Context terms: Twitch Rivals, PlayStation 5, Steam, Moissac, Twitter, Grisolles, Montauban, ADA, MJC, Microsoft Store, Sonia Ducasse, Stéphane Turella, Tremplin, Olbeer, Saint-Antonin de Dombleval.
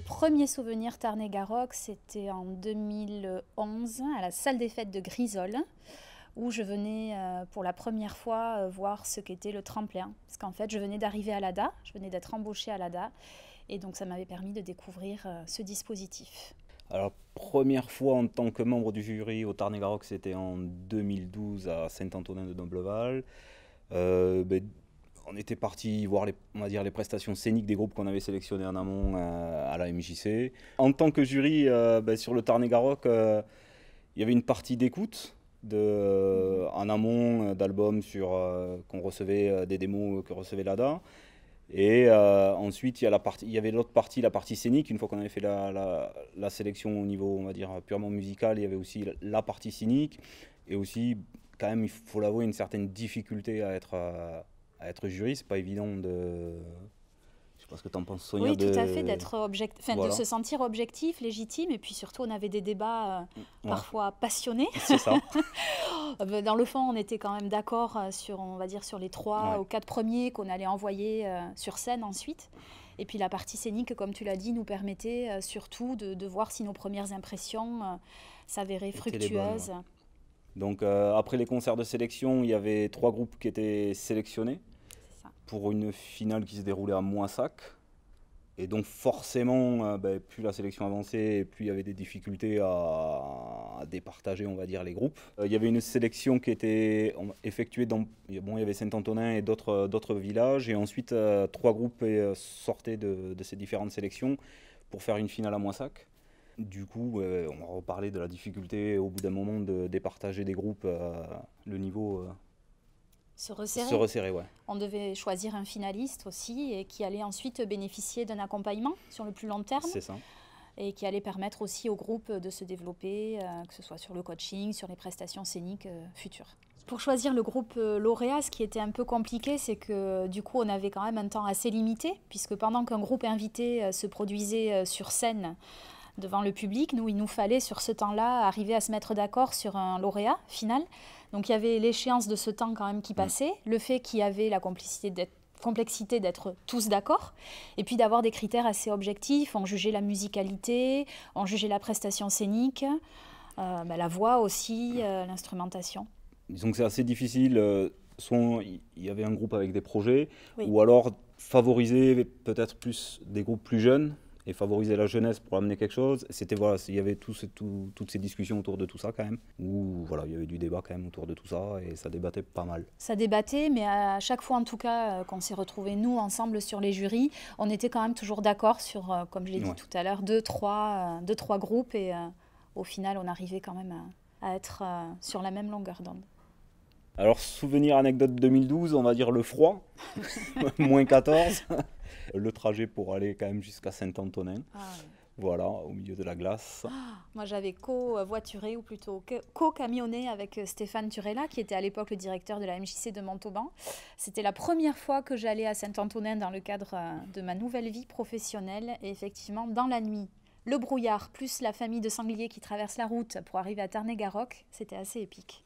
le premier souvenir Tarn-et-Garonne, c'était en 2011 à la salle des fêtes de Grisolles, où je venais pour la première fois voir ce qu'était le tremplin. Parce qu'en fait, je venais d'arriver à l'ADA, je venais d'être embauchée à l'ADA, et donc ça m'avait permis de découvrir ce dispositif. Alors, première fois en tant que membre du jury au Tarn-et-Garonne, c'était en 2012 à Saint-Antonin de Dombleval. On était parti voir les prestations scéniques des groupes qu'on avait sélectionnés en amont à la MJC. En tant que jury, sur le Tarn-et-Garonne, il y avait une partie d'écoute en amont d'albums qu'on recevait, des démos que recevait l'ADA. Et ensuite, il y avait l'autre partie, la partie scénique. Une fois qu'on avait fait la sélection au niveau, on va dire, purement musical, il y avait aussi la partie scénique. Et aussi, quand même, il faut l'avouer, une certaine difficulté à être jury. C'est pas évident de... Je sais pas ce que tu en penses, Sonia. Oui, tout à fait, de se sentir objectif, légitime. Et puis surtout, on avait des débats parfois passionnés. C'est ça. Dans le fond, on était quand même d'accord sur, on va dire, sur les 3 ou 4 premiers qu'on allait envoyer sur scène ensuite. Et puis la partie scénique, comme tu l'as dit, nous permettait surtout de voir si nos premières impressions s'avéraient fructueuses. Bonnes, ouais. Donc après les concerts de sélection, il y avait 3 groupes qui étaient sélectionnés pour une finale qui se déroulait à Moissac. Et donc forcément, plus la sélection avançait, plus il y avait des difficultés à départager, on va dire, les groupes. Il y avait une sélection qui était effectuée dans... Bon, il y avait Saint-Antonin et d'autres villages. Et ensuite, 3 groupes sortaient de ces différentes sélections pour faire une finale à Moissac. Du coup, on reparlait de la difficulté au bout d'un moment de départager des groupes, le niveau... Se resserrer, ouais. On devait choisir un finaliste aussi et qui allait ensuite bénéficier d'un accompagnement sur le plus long terme. C'est ça. Et qui allait permettre aussi au groupe de se développer, que ce soit sur le coaching, sur les prestations scéniques futures. Pour choisir le groupe lauréat, ce qui était un peu compliqué, c'est que du coup on avait quand même un temps assez limité, puisque pendant qu'un groupe invité se produisait sur scène devant le public, nous, il nous fallait sur ce temps-là arriver à se mettre d'accord sur un lauréat final. Donc il y avait l'échéance de ce temps quand même qui passait, le fait qu'il y avait la complexité d'être tous d'accord, et puis d'avoir des critères assez objectifs. On jugeait la musicalité, on jugeait la prestation scénique, la voix aussi, l'instrumentation. Disons que c'est assez difficile, soit il y avait un groupe avec des projets, oui, ou alors favoriser peut-être plus des groupes plus jeunes, et favoriser la jeunesse pour amener quelque chose. C'était, voilà, il y avait toutes ces discussions autour de tout ça quand même, où voilà, il y avait du débat quand même autour de tout ça, et ça débattait pas mal. Ça débattait, mais à chaque fois en tout cas, qu'on s'est retrouvés nous ensemble sur les jurys, on était quand même toujours d'accord sur, comme je l'ai dit tout à l'heure, 2-3 groupes, et au final on arrivait quand même à être sur la même longueur d'onde. Alors, souvenir anecdote 2012, on va dire le froid, -14, le trajet pour aller quand même jusqu'à Saint-Antonin, voilà, au milieu de la glace. Moi, j'avais co-voituré, ou plutôt co-camionné avec Stéphane Turella, qui était à l'époque le directeur de la MJC de Montauban. C'était la première fois que j'allais à Saint-Antonin dans le cadre de ma nouvelle vie professionnelle, et effectivement, dans la nuit, le brouillard, plus la famille de sangliers qui traverse la route pour arriver à Tarn-et-Garonne, c'était assez épique.